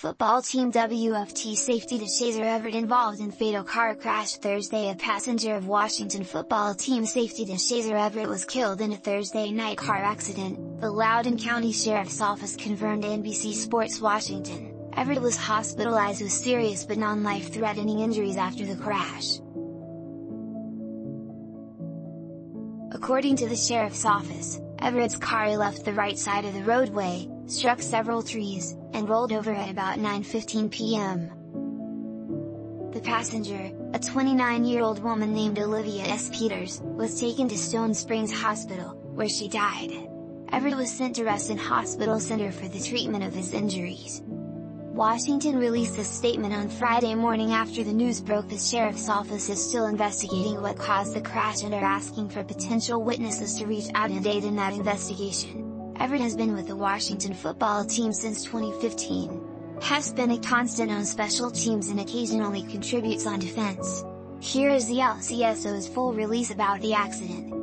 Football team WFT safety Deshazor Everett involved in fatal car crash Thursday. A passenger of Washington football team safety Deshazor Everett was killed in a Thursday night car accident, the Loudoun County Sheriff's Office confirmed NBC Sports Washington. Everett was hospitalized with serious but non-life-threatening injuries after the crash. According to the Sheriff's Office, Everett's car left the right side of the roadway, struck several trees, and rolled over at about 9:15 p.m. The passenger, a 29-year-old woman named Olivia S. Peters, was taken to Stone Springs Hospital, where she died. Everett was sent to Reston Hospital Center for the treatment of his injuries. Washington released a statement on Friday morning after the news broke. The Sheriff's Office is still investigating what caused the crash and are asking for potential witnesses to reach out and aid in that investigation. Everett has been with the Washington football team since 2015, has been a constant on special teams and occasionally contributes on defense. Here is the LCSO's full release about the accident.